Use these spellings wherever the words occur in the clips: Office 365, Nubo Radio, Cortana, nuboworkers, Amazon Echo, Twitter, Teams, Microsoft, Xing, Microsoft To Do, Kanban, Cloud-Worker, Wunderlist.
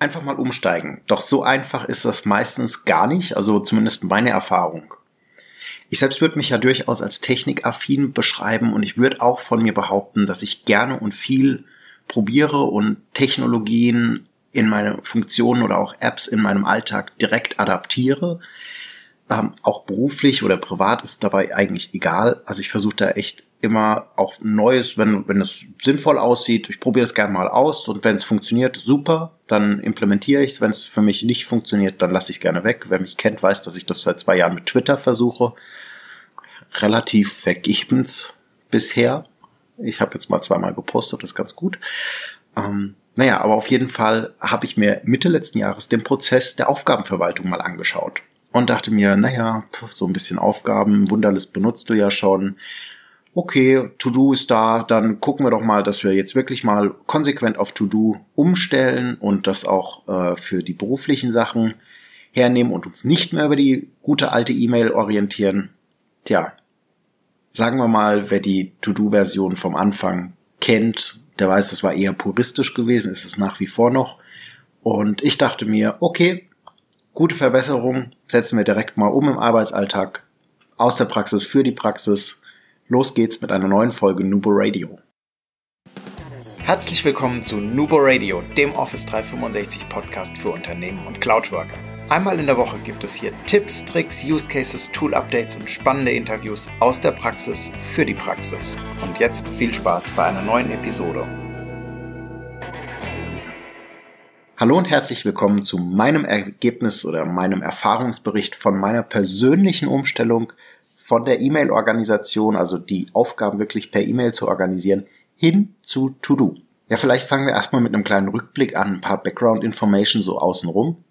Einfach mal umsteigen. Doch so einfach ist das meistens gar nicht, also zumindest meine Erfahrung. Ich selbst würde mich ja durchaus als technikaffin beschreiben und ich würde auch von mir behaupten, dass ich gerne und viel probiere und Technologien in meine Funktionen oder auch Apps in meinem Alltag direkt adaptiere. Auch beruflich oder privat ist dabei eigentlich egal. Also ich versuche da echt immer auch Neues, wenn es sinnvoll aussieht. Ich probiere es gerne mal aus und wenn es funktioniert, super, dann implementiere ich es. Wenn es für mich nicht funktioniert, dann lasse ich es gerne weg. Wer mich kennt, weiß, dass ich das seit 2 Jahren mit Twitter versuche. Relativ vergebens bisher. Ich habe jetzt mal 2-mal gepostet, das ist ganz gut. Naja, aber auf jeden Fall habe ich mir Mitte letzten Jahres den Prozess der Aufgabenverwaltung mal angeschaut und dachte mir, naja, so ein bisschen Aufgaben, Wunderlist benutzt du ja schon. Okay, To Do ist da, dann gucken wir doch mal, dass wir jetzt wirklich mal konsequent auf To Do umstellen und das auch für die beruflichen Sachen hernehmen und uns nicht mehr über die gute alte E-Mail orientieren. Tja, sagen wir mal, wer die To Do-Version vom Anfang kennt, der weiß, das war eher puristisch gewesen, ist es nach wie vor noch. Und ich dachte mir, okay, gute Verbesserung, setzen wir direkt mal um im Arbeitsalltag, aus der Praxis für die Praxis. Los geht's mit einer neuen Folge Nubo Radio. Herzlich willkommen zu Nubo Radio, dem Office 365 Podcast für Unternehmen und Cloudworker. Einmal in der Woche gibt es hier Tipps, Tricks, Use Cases, Tool Updates und spannende Interviews aus der Praxis für die Praxis. Und jetzt viel Spaß bei einer neuen Episode. Hallo und herzlich willkommen zu meinem Ergebnis oder meinem Erfahrungsbericht von meiner persönlichen Umstellung von der E-Mail-Organisation, also die Aufgaben wirklich per E-Mail zu organisieren, hin zu To Do. Ja, vielleicht fangen wir erstmal mit einem kleinen Rückblick an, ein paar Background-Information so außenrum.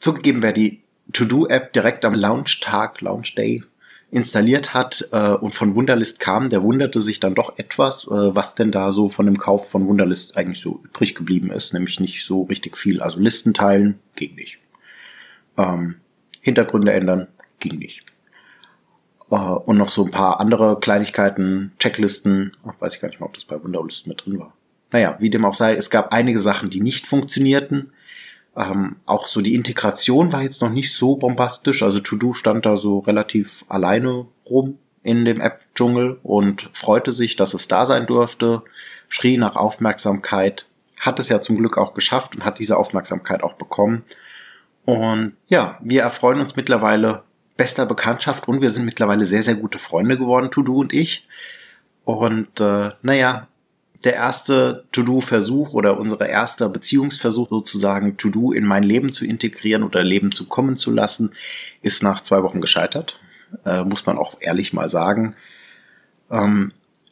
Zugegeben, wer die To Do-App direkt am Launch-Day installiert hat und von Wunderlist kam, der wunderte sich dann doch etwas, was denn da so von dem Kauf von Wunderlist eigentlich so übrig geblieben ist, nämlich nicht so richtig viel. Also Listen teilen ging nicht. Hintergründe ändern ging nicht. Und noch so ein paar andere Kleinigkeiten, Checklisten. Ach, weiß ich gar nicht mehr, ob das bei Wunderlist mit drin war. Naja, wie dem auch sei, es gab einige Sachen, die nicht funktionierten. Auch so die Integration war jetzt noch nicht so bombastisch. Also To Do stand da so relativ alleine rum in dem App-Dschungel und freute sich, dass es da sein durfte. Schrie nach Aufmerksamkeit. Hat es ja zum Glück auch geschafft und hat diese Aufmerksamkeit auch bekommen. Und ja, wir erfreuen uns mittlerweile bester Bekanntschaft und wir sind mittlerweile sehr, sehr gute Freunde geworden, To Do und ich. Und naja, der erste To Do-Versuch oder unser erster Beziehungsversuch sozusagen, To Do in mein Leben zu integrieren oder Leben zu kommen zu lassen, ist nach 2 Wochen gescheitert. Muss man auch ehrlich mal sagen.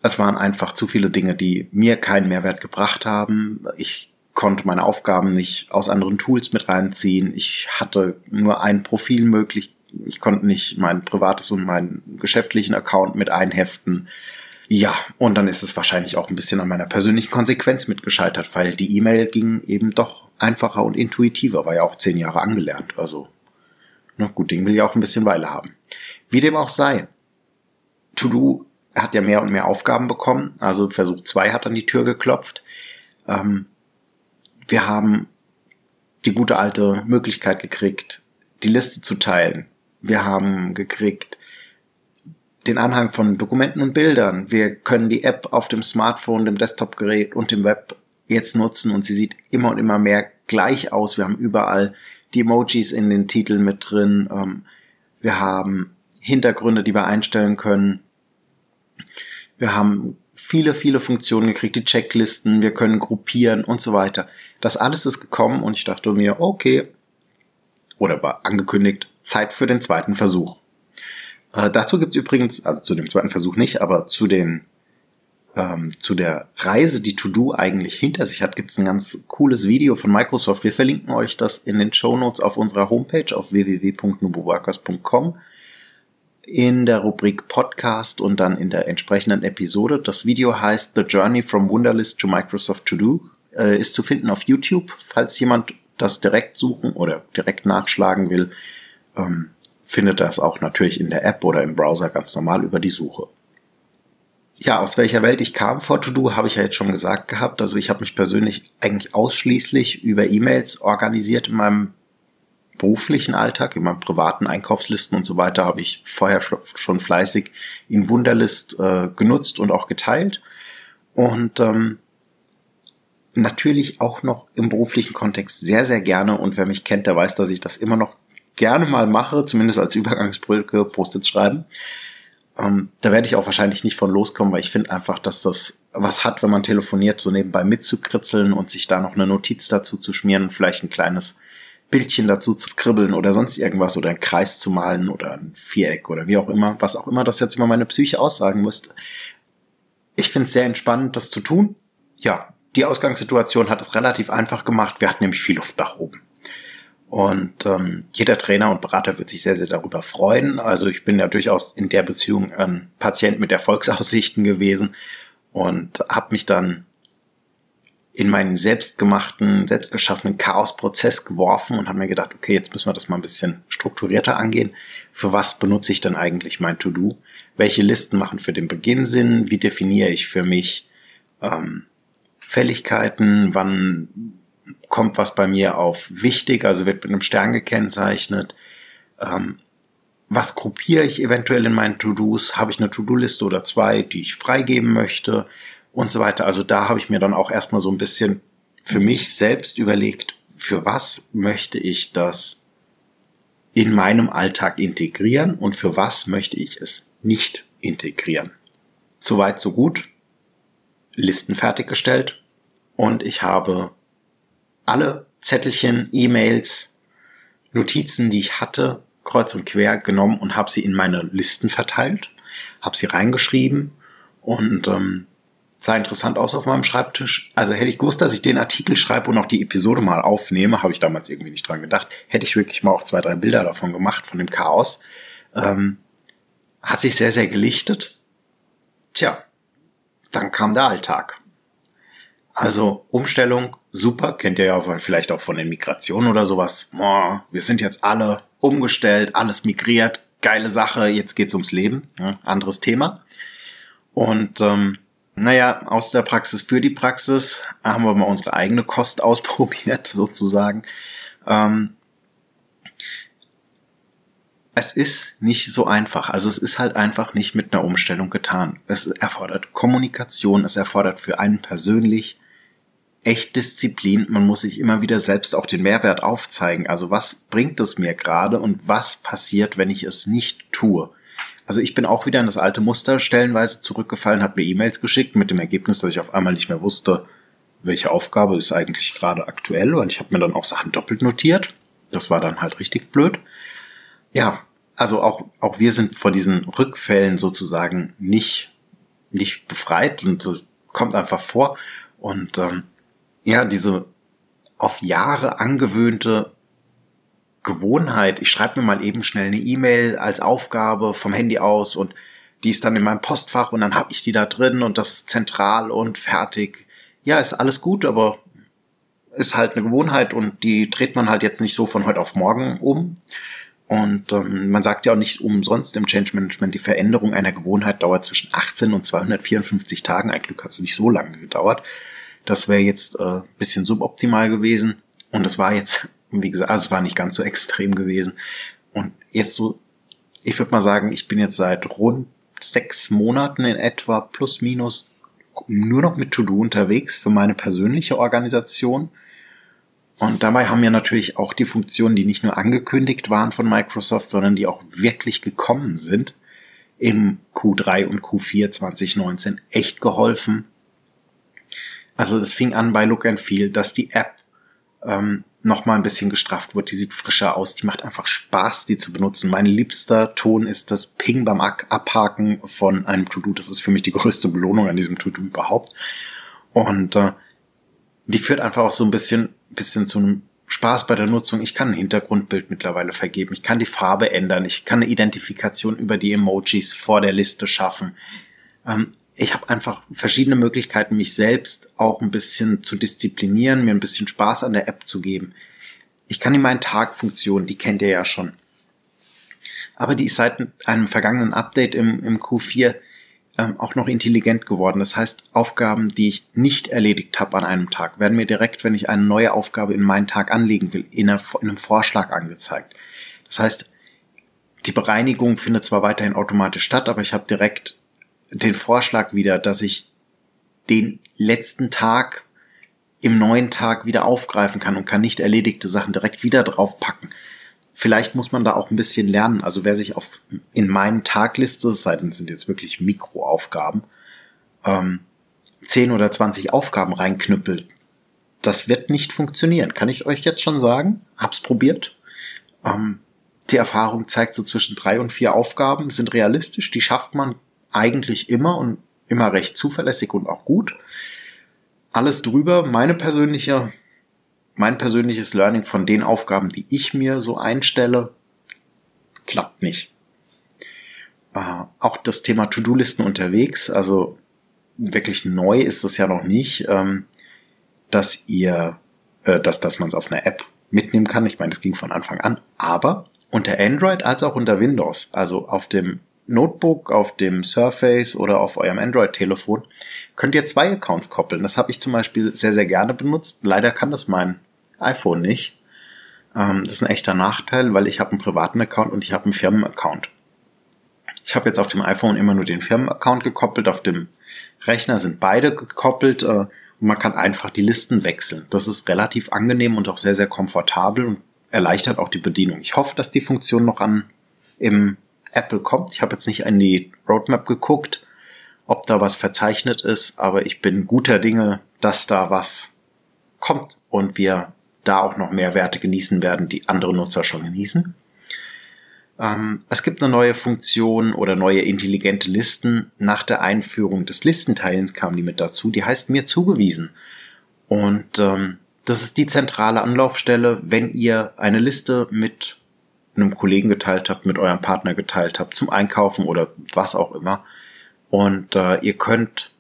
Es waren einfach zu viele Dinge, die mir keinen Mehrwert gebracht haben. Ich konnte meine Aufgaben nicht aus anderen Tools mit reinziehen. Ich hatte nur ein Profil möglich. Ich konnte nicht mein privates und meinen geschäftlichen Account mit einheften. Ja, und dann ist es wahrscheinlich auch ein bisschen an meiner persönlichen Konsequenz mitgescheitert, weil die E-Mail ging eben doch einfacher und intuitiver, war ja auch 10 Jahre angelernt. Also, na gut, Ding will ja auch ein bisschen Weile haben. Wie dem auch sei, To Do hat ja mehr und mehr Aufgaben bekommen. Also Versuch 2 hat an die Tür geklopft. Wir haben die gute alte Möglichkeit gekriegt, die Liste zu teilen. Wir haben gekriegt den Anhang von Dokumenten und Bildern. Wir können die App auf dem Smartphone, dem Desktop-Gerät und dem Web jetzt nutzen und sie sieht immer und immer mehr gleich aus. Wir haben überall die Emojis in den Titeln mit drin. Wir haben Hintergründe, die wir einstellen können. Wir haben viele, viele Funktionen gekriegt, die Checklisten. Wir können gruppieren und so weiter. Das alles ist gekommen und ich dachte mir, okay, oder war angekündigt, Zeit für den zweiten Versuch. Dazu gibt es übrigens, also zu dem zweiten Versuch nicht, aber zu der Reise, die To Do eigentlich hinter sich hat, gibt es ein ganz cooles Video von Microsoft. Wir verlinken euch das in den Shownotes auf unserer Homepage auf www.nuboworkers.com in der Rubrik Podcast und dann in der entsprechenden Episode. Das Video heißt The Journey from Wunderlist to Microsoft To Do, ist zu finden auf YouTube, falls jemand das direkt suchen oder direkt nachschlagen will, findet das auch natürlich in der App oder im Browser ganz normal über die Suche. Ja, aus welcher Welt ich kam vor To Do, habe ich ja jetzt schon gesagt gehabt. Also ich habe mich persönlich eigentlich ausschließlich über E-Mails organisiert in meinem beruflichen Alltag, in meinen privaten Einkaufslisten und so weiter, habe ich vorher schon fleißig in Wunderlist genutzt und auch geteilt. Und natürlich auch noch im beruflichen Kontext sehr, sehr gerne. Und wer mich kennt, der weiß, dass ich das immer noch gerne mal mache, zumindest als Übergangsbrücke, Post-its schreiben. Da werde ich auch wahrscheinlich nicht von loskommen, weil ich finde einfach, dass das was hat, wenn man telefoniert, so nebenbei mitzukritzeln und sich da noch eine Notiz dazu zu schmieren und vielleicht ein kleines Bildchen dazu zu skribbeln oder sonst irgendwas oder einen Kreis zu malen oder ein Viereck oder wie auch immer, was auch immer das jetzt über meine Psyche aussagen müsste. Ich finde es sehr entspannend, das zu tun. Ja, die Ausgangssituation hat es relativ einfach gemacht. Wir hatten nämlich viel Luft nach oben. Und jeder Trainer und Berater wird sich sehr, sehr darüber freuen. Also ich bin ja durchaus in der Beziehung ein Patient mit Erfolgsaussichten gewesen und habe mich dann in meinen selbstgemachten, selbstgeschaffenen Chaosprozess geworfen und habe mir gedacht, okay, jetzt müssen wir das mal ein bisschen strukturierter angehen. Für was benutze ich denn eigentlich mein To-Do? Welche Listen machen für den Beginn Sinn? Wie definiere ich für mich Fälligkeiten? Wann kommt was bei mir auf wichtig, also wird mit einem Stern gekennzeichnet. Was gruppiere ich eventuell in meinen To-Dos? Habe ich eine To-Do-Liste oder zwei, die ich freigeben möchte und so weiter. Also da habe ich mir dann auch erstmal so ein bisschen für mich selbst überlegt, für was möchte ich das in meinem Alltag integrieren und für was möchte ich es nicht integrieren. Soweit, so gut. Listen fertiggestellt und ich habe alle Zettelchen, E-Mails, Notizen, die ich hatte, kreuz und quer genommen und habe sie in meine Listen verteilt, habe sie reingeschrieben und sah interessant aus auf meinem Schreibtisch. Also hätte ich gewusst, dass ich den Artikel schreibe und auch die Episode mal aufnehme, habe ich damals irgendwie nicht dran gedacht, hätte ich wirklich mal auch 2, 3 Bilder davon gemacht, von dem Chaos. Hat sich sehr, sehr gelichtet. Tja, dann kam der Alltag. Also Umstellung, super, kennt ihr ja vielleicht auch von den Migrationen oder sowas. Boah, wir sind jetzt alle umgestellt, alles migriert, geile Sache, jetzt geht's ums Leben, ja, anderes Thema. Und naja, aus der Praxis für die Praxis haben wir mal unsere eigene Kost ausprobiert sozusagen. Es ist nicht so einfach, also es ist halt einfach nicht mit einer Umstellung getan. Es erfordert Kommunikation, es erfordert für einen persönlich echt Disziplin. Man muss sich immer wieder selbst auch den Mehrwert aufzeigen. Also was bringt es mir gerade und was passiert, wenn ich es nicht tue? Also ich bin auch wieder in das alte Muster stellenweise zurückgefallen, habe mir E-Mails geschickt mit dem Ergebnis, dass ich auf einmal nicht mehr wusste, welche Aufgabe ist eigentlich gerade aktuell. Und ich habe mir dann auch Sachen doppelt notiert. Das war dann halt richtig blöd. Ja, also auch wir sind vor diesen Rückfällen sozusagen nicht befreit und das kommt einfach vor. Und ja, diese auf Jahre angewöhnte Gewohnheit, ich schreibe mir mal eben schnell eine E-Mail als Aufgabe vom Handy aus und die ist dann in meinem Postfach und dann habe ich die da drin und das ist zentral und fertig. Ja, ist alles gut, aber ist halt eine Gewohnheit und die dreht man halt jetzt nicht so von heute auf morgen um. Und man sagt ja auch nicht umsonst im Change Management, die Veränderung einer Gewohnheit dauert zwischen 18 und 254 Tagen. Ein Glück hat es nicht so lange gedauert. Das wäre jetzt ein bisschen suboptimal gewesen. Und das war jetzt, wie gesagt, also es war nicht ganz so extrem gewesen. Und jetzt so, ich würde mal sagen, ich bin jetzt seit rund 6 Monaten in etwa plus minus nur noch mit To-Do unterwegs für meine persönliche Organisation. Und dabei haben wir natürlich auch die Funktionen, die nicht nur angekündigt waren von Microsoft, sondern die auch wirklich gekommen sind, im Q3 und Q4 2019 echt geholfen. Also das fing an bei Look and Feel, dass die App nochmal ein bisschen gestrafft wird. Die sieht frischer aus, die macht einfach Spaß, die zu benutzen. Mein liebster Ton ist das Ping beim Abhaken von einem To-Do. Das ist für mich die größte Belohnung an diesem To-Do überhaupt. Und die führt einfach auch so ein bisschen zu einem Spaß bei der Nutzung. Ich kann ein Hintergrundbild mittlerweile vergeben. Ich kann die Farbe ändern. Ich kann eine Identifikation über die Emojis vor der Liste schaffen. Ich habe einfach verschiedene Möglichkeiten, mich selbst auch ein bisschen zu disziplinieren, mir ein bisschen Spaß an der App zu geben. Ich kann in meinen Tag-Funktionen, die kennt ihr ja schon. Aber die ist seit einem vergangenen Update im Q4 auch noch intelligent geworden. Das heißt, Aufgaben, die ich nicht erledigt habe an einem Tag, werden mir direkt, wenn ich eine neue Aufgabe in meinen Tag anlegen will, in einem Vorschlag angezeigt. Das heißt, die Bereinigung findet zwar weiterhin automatisch statt, aber ich habe direkt den Vorschlag wieder, dass ich den letzten Tag im neuen Tag wieder aufgreifen kann und kann nicht erledigte Sachen direkt wieder draufpacken. Vielleicht muss man da auch ein bisschen lernen. Also wer sich in meinen Tagliste, es sei denn, sind jetzt wirklich Mikroaufgaben, 10 oder 20 Aufgaben reinknüppelt, das wird nicht funktionieren. Kann ich euch jetzt schon sagen? Hab's probiert. Die Erfahrung zeigt so zwischen 3 und 4 Aufgaben sind realistisch. Die schafft man eigentlich immer und immer recht zuverlässig und auch gut. Alles drüber, mein persönliches Learning von den Aufgaben, die ich mir so einstelle, klappt nicht. Auch das Thema To-Do-Listen unterwegs, also wirklich neu ist das ja noch nicht, dass man es auf einer App mitnehmen kann. Ich meine, das ging von Anfang an, aber unter Android als auch unter Windows, also auf dem Notebook, auf dem Surface oder auf eurem Android-Telefon, könnt ihr 2 Accounts koppeln. Das habe ich zum Beispiel sehr, sehr gerne benutzt. Leider kann das mein iPhone nicht. Das ist ein echter Nachteil, weil ich habe einen privaten Account und ich habe einen Firmen-Account. Ich habe jetzt auf dem iPhone immer nur den Firmen-Account gekoppelt, auf dem Rechner sind beide gekoppelt und man kann einfach die Listen wechseln. Das ist relativ angenehm und auch sehr, sehr komfortabel und erleichtert auch die Bedienung. Ich hoffe, dass die Funktion noch im Apple kommt. Ich habe jetzt nicht in die Roadmap geguckt, ob da was verzeichnet ist, aber ich bin guter Dinge, dass da was kommt und wir da auch noch mehr Werte genießen werden, die andere Nutzer schon genießen. Es gibt eine neue Funktion oder neue intelligente Listen. Nach der Einführung des Listenteilens kam die mit dazu. Die heißt mir zugewiesen. Und das ist die zentrale Anlaufstelle, wenn ihr eine Liste mit einem Kollegen geteilt habt, mit eurem Partner geteilt habt, zum Einkaufen oder was auch immer. Und ihr könnt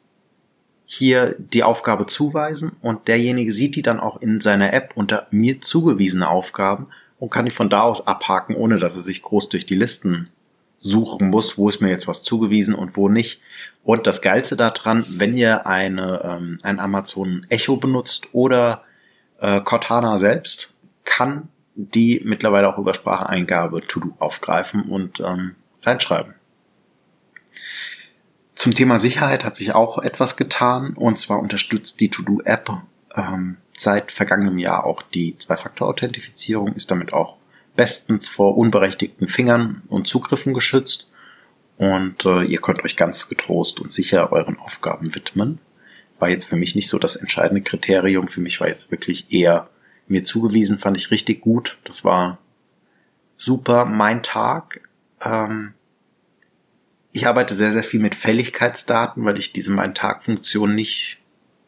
hier die Aufgabe zuweisen und derjenige sieht die dann auch in seiner App unter mir zugewiesene Aufgaben und kann die von da aus abhaken, ohne dass er sich groß durch die Listen suchen muss, wo ist mir jetzt was zugewiesen und wo nicht. Und das Geilste daran, wenn ihr ein Amazon Echo benutzt oder Cortana selbst, kann die mittlerweile auch über Spracheingabe To-Do aufgreifen und reinschreiben. Zum Thema Sicherheit hat sich auch etwas getan, und zwar unterstützt die To-Do-App seit vergangenem Jahr auch die 2-Faktor-Authentifizierung, ist damit auch bestens vor unberechtigten Fingern und Zugriffen geschützt und ihr könnt euch ganz getrost und sicher euren Aufgaben widmen. War jetzt für mich nicht so das entscheidende Kriterium, für mich war jetzt wirklich eher mir zugewiesen, fand ich richtig gut. Das war super mein Tag. Ich arbeite sehr, sehr viel mit Fälligkeitsdaten, weil ich diese Mein Tag-Funktion nicht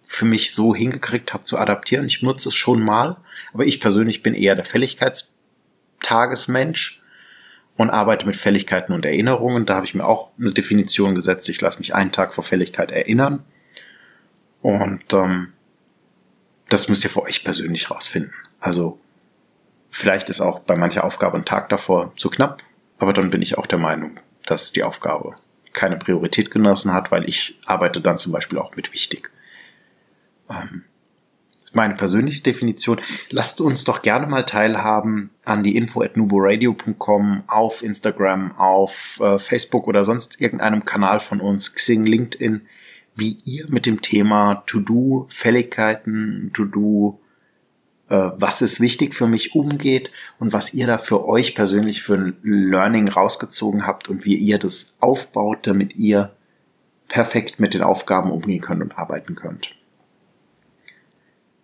für mich so hingekriegt habe zu adaptieren. Ich nutze es schon mal, aber ich persönlich bin eher der Fälligkeitstagesmensch und arbeite mit Fälligkeiten und Erinnerungen. Da habe ich mir auch eine Definition gesetzt. Ich lasse mich einen Tag vor Fälligkeit erinnern. Und das müsst ihr für euch persönlich rausfinden. Also vielleicht ist auch bei mancher Aufgabe ein Tag davor zu knapp, aber dann bin ich auch der Meinung, dass die Aufgabe keine Priorität genossen hat, weil ich arbeite dann zum Beispiel auch mit wichtig. Meine persönliche Definition, lasst uns doch gerne mal teilhaben an die info@nuboradio.com, auf Instagram, auf Facebook oder sonst irgendeinem Kanal von uns, Xing, LinkedIn, wie ihr mit dem Thema To-Do, Fälligkeiten, To-Do, was ist wichtig für mich, umgeht und was ihr da für euch persönlich für ein Learning rausgezogen habt und wie ihr das aufbaut, damit ihr perfekt mit den Aufgaben umgehen könnt und arbeiten könnt.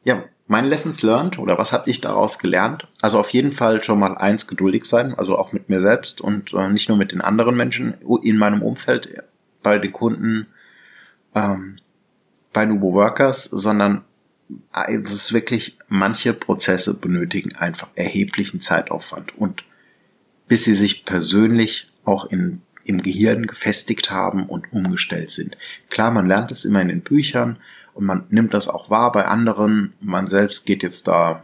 Ja, mein Lessons learned oder was habe ich daraus gelernt? Also auf jeden Fall schon mal 1, geduldig sein, also auch mit mir selbst und nicht nur mit den anderen Menschen in meinem Umfeld, bei den Kunden, bei nuboworkers, sondern es ist wirklich, manche Prozesse benötigen einfach erheblichen Zeitaufwand und bis sie sich persönlich auch im Gehirn gefestigt haben und umgestellt sind. Klar, man lernt es immer in den Büchern und man nimmt das auch wahr bei anderen. Man selbst geht jetzt da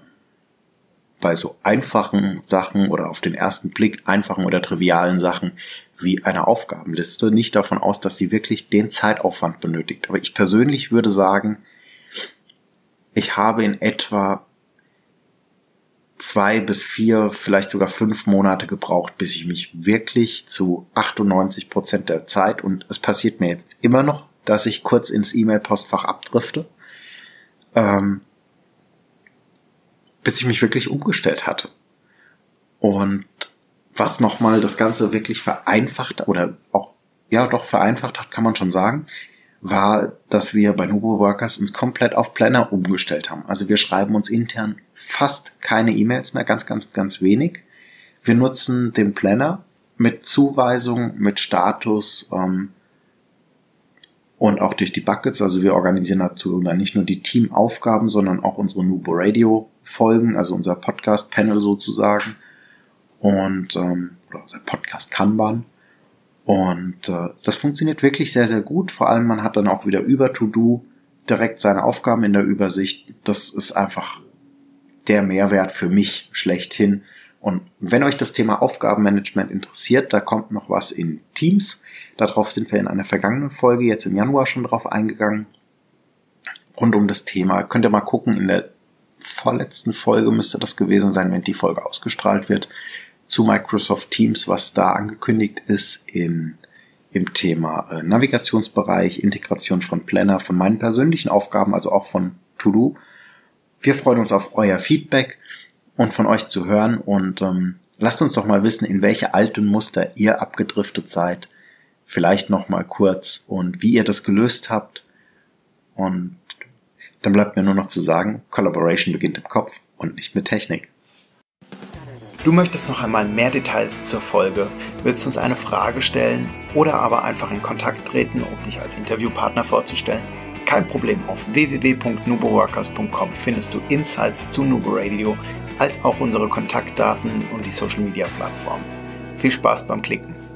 bei so einfachen Sachen oder auf den ersten Blick einfachen oder trivialen Sachen wie einer Aufgabenliste nicht davon aus, dass sie wirklich den Zeitaufwand benötigt. Aber ich persönlich würde sagen, ich habe in etwa 2 bis 4, vielleicht sogar 5 Monate gebraucht, bis ich mich wirklich zu 98% der Zeit, und es passiert mir jetzt immer noch, dass ich kurz ins E-Mail-Postfach abdrifte, bis ich mich wirklich umgestellt hatte. Und was nochmal das Ganze wirklich vereinfacht oder auch, ja doch vereinfacht hat, kann man schon sagen, war, dass wir bei nuboworkers uns komplett auf Planner umgestellt haben. Also wir schreiben uns intern fast keine E-Mails mehr, ganz, ganz, ganz wenig. Wir nutzen den Planner mit Zuweisung, mit Status und auch durch die Buckets. Also wir organisieren dazu dann nicht nur die Teamaufgaben, sondern auch unsere Nubo Radio Folgen, also unser Podcast-Panel sozusagen und oder unser Podcast-Kanban. Und das funktioniert wirklich sehr, sehr gut. Vor allem, man hat dann auch wieder über To Do direkt seine Aufgaben in der Übersicht. Das ist einfach der Mehrwert für mich schlechthin. Und wenn euch das Thema Aufgabenmanagement interessiert, da kommt noch was in Teams. Darauf sind wir in einer vergangenen Folge jetzt im Januar schon drauf eingegangen. Rund um das Thema. Könnt ihr mal gucken, in der vorletzten Folge müsste das gewesen sein, wenn die Folge ausgestrahlt wird, zu Microsoft Teams, was da angekündigt ist im Thema Navigationsbereich, Integration von Planner, von meinen persönlichen Aufgaben, also auch von To Do. Wir freuen uns auf euer Feedback und von euch zu hören, und lasst uns doch mal wissen, in welche alten Muster ihr abgedriftet seid, vielleicht noch mal kurz, und wie ihr das gelöst habt. Und dann bleibt mir nur noch zu sagen, Collaboration beginnt im Kopf und nicht mit Technik. Du möchtest noch einmal mehr Details zur Folge, willst uns eine Frage stellen oder aber einfach in Kontakt treten, um dich als Interviewpartner vorzustellen? Kein Problem, auf www.nuboworkers.com findest du Insights zu Nubo Radio, als auch unsere Kontaktdaten und die Social Media Plattform. Viel Spaß beim Klicken!